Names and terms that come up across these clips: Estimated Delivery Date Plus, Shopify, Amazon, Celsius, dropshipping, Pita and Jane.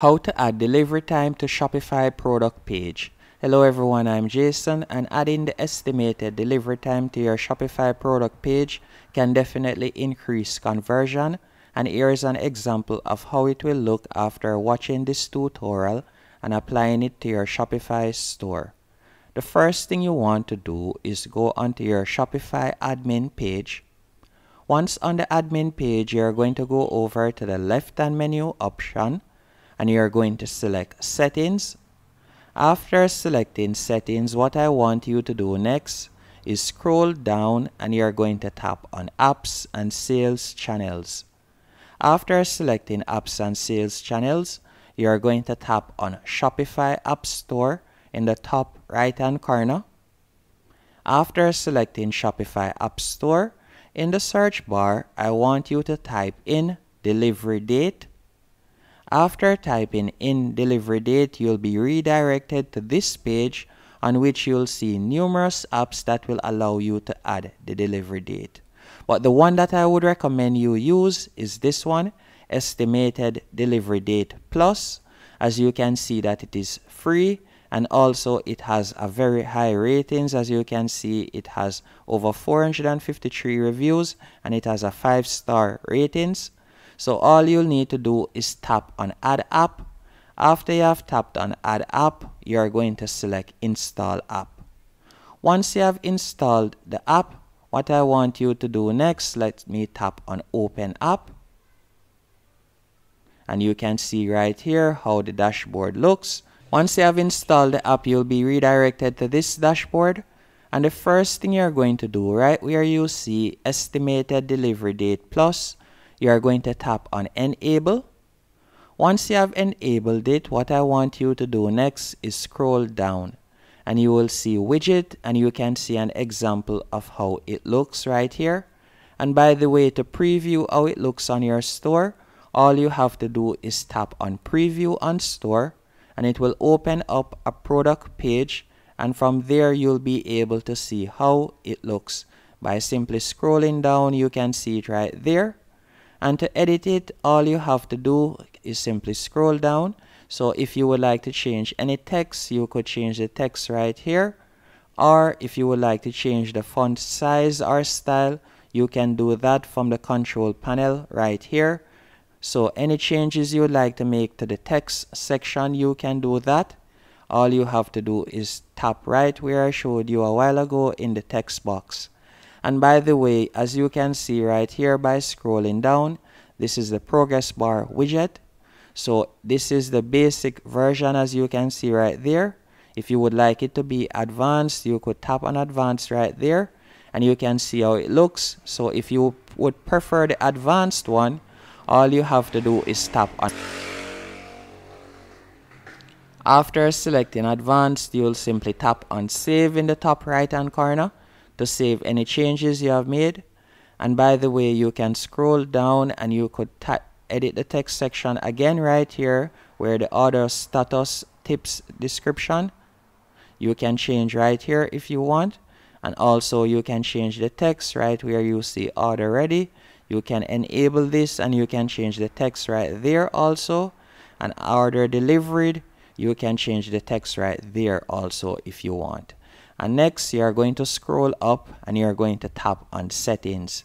How to add delivery time to Shopify product page. Hello everyone, I'm Jason, and adding the estimated delivery time to your Shopify product page can definitely increase conversion, and here is an example of how it will look after watching this tutorial and applying it to your Shopify store. The first thing you want to do is go onto your Shopify admin page. Once on the admin page, you're going to go over to the left-hand menu option and you're going to select Settings. After selecting Settings, what I want you to do next is scroll down and you're going to tap on Apps and Sales Channels. After selecting Apps and Sales Channels, you're going to tap on Shopify App Store in the top right-hand corner. After selecting Shopify App Store, in the search bar, I want you to type in Delivery Date. After typing in delivery date, you'll be redirected to this page on which you'll see numerous apps that will allow you to add the delivery date. But the one that I would recommend you use is this one, Estimated Delivery Date Plus. As you can see that it is free, and also it has a very high ratings. As you can see, it has over 453 reviews and it has a 5-star ratings. So all you'll need to do is tap on Add App. After you have tapped on Add App, you're going to select Install App. Once you have installed the app, what I want you to do next, let me tap on Open App. And you can see right here how the dashboard looks. Once you have installed the app, you'll be redirected to this dashboard. And the first thing you're going to do, right where you see Estimated Delivery Date Plus, you are going to tap on Enable. Once you have enabled it, what I want you to do next is scroll down and you will see Widget, and you can see an example of how it looks right here. And by the way, to preview how it looks on your store, all you have to do is tap on Preview on Store and it will open up a product page, and from there you'll be able to see how it looks. By simply scrolling down, you can see it right there. And to edit it, all you have to do is simply scroll down. So if you would like to change any text, you could change the text right here. Or if you would like to change the font size or style, you can do that from the control panel right here. So any changes you would like to make to the text section, you can do that. All you have to do is tap right where I showed you a while ago in the text box. And by the way, as you can see right here by scrolling down, this is the progress bar widget. So this is the basic version, as you can see right there. If you would like it to be advanced, you could tap on advanced right there and you can see how it looks. So if you would prefer the advanced one, all you have to do is tap on. After selecting advanced, you'll simply tap on save in the top right hand corner to save any changes you have made. And by the way, you can scroll down and you could edit the text section again right here where the order status, tips, description. You can change right here if you want, and also you can change the text right where you see order ready. You can enable this and you can change the text right there also, and order delivered. You can change the text right there also if you want. And next, you are going to scroll up and you are going to tap on Settings.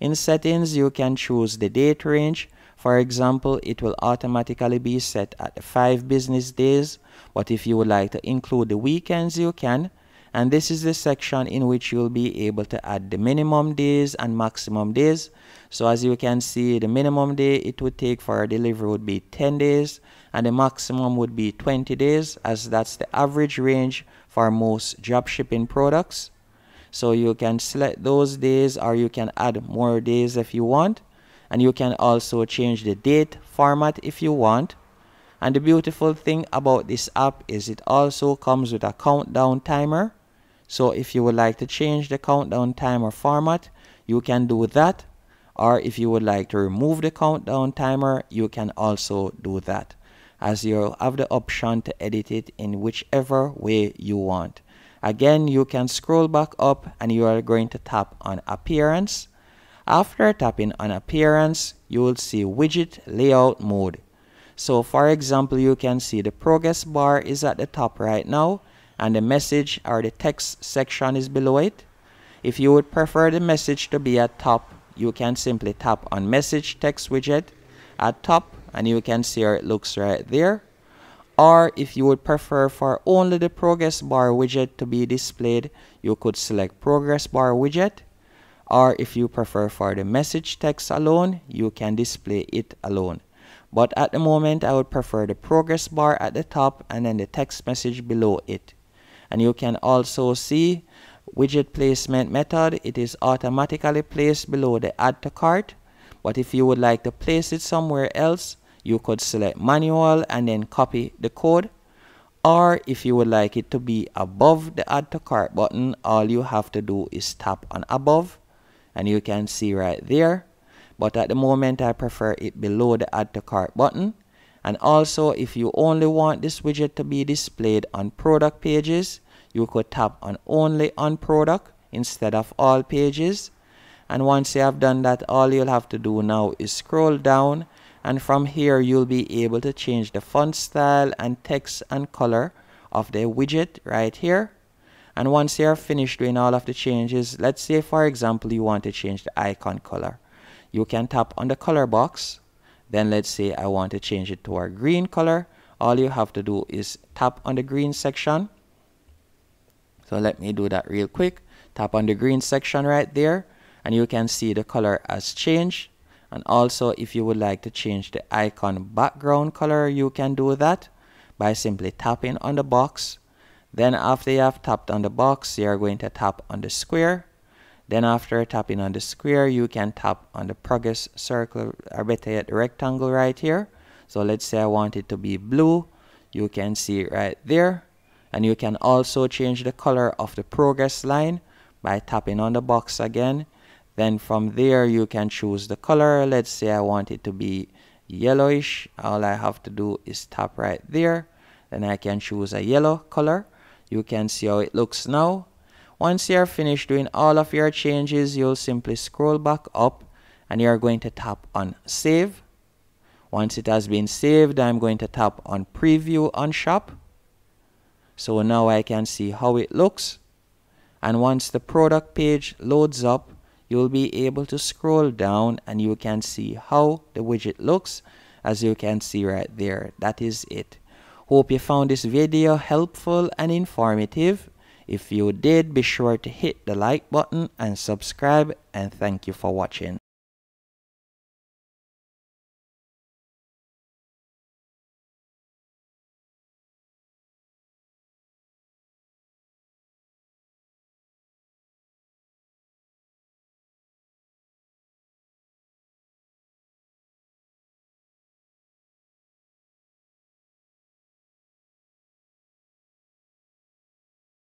In Settings, you can choose the date range. For example, it will automatically be set at 5 business days. But if you would like to include the weekends, you can. And this is the section in which you will be able to add the minimum days and maximum days. So as you can see, the minimum day it would take for a delivery would be 10 days and the maximum would be 20 days, as that's the average range for most dropshipping products. So you can select those days, or you can add more days if you want. And you can also change the date format if you want. And the beautiful thing about this app is it also comes with a countdown timer. So if you would like to change the countdown timer format, you can do that. Or if you would like to remove the countdown timer, you can also do that, as you have the option to edit it in whichever way you want. Again, you can scroll back up and you are going to tap on Appearance. After tapping on Appearance, you will see Widget Layout Mode. So for example, you can see the progress bar is at the top right now, and the message or the text section is below it. If you would prefer the message to be at top, you can simply tap on message text widget at top, and you can see how it looks right there. Or if you would prefer for only the progress bar widget to be displayed, you could select progress bar widget. Or if you prefer for the message text alone, you can display it alone. But at the moment, I would prefer the progress bar at the top and then the text message below it. And you can also see widget placement method. It is automatically placed below the add to cart. But if you would like to place it somewhere else, you could select manual and then copy the code. Or if you would like it to be above the add to cart button, all you have to do is tap on above, and you can see right there. But at the moment, I prefer it below the add to cart button. And also, if you only want this widget to be displayed on product pages, you could tap on only on product instead of all pages. And once you have done that, all you'll have to do now is scroll down, and from here you'll be able to change the font style and text and color of the widget right here. And once you are finished doing all of the changes, let's say for example you want to change the icon color, you can tap on the color box. Then let's say I want to change it to a green color. All you have to do is tap on the green section. So let me do that real quick. Tap on the green section right there, and you can see the color has changed. And also, if you would like to change the icon background color, you can do that by simply tapping on the box. Then after you have tapped on the box, you are going to tap on the square. Then after tapping on the square, you can tap on the progress circle, or better yet, the rectangle right here. So let's say I want it to be blue. You can see it right there. And you can also change the color of the progress line by tapping on the box again. Then from there, you can choose the color. Let's say I want it to be yellowish. All I have to do is tap right there. Then I can choose a yellow color. You can see how it looks now. Once you are finished doing all of your changes, you'll simply scroll back up and you're going to tap on save. Once it has been saved, I'm going to tap on preview on shop. So now I can see how it looks. And once the product page loads up, you'll be able to scroll down and you can see how the widget looks. As you can see right there, that is it. Hope you found this video helpful and informative. If you did, be sure to hit the like button and subscribe, and thank you for watching.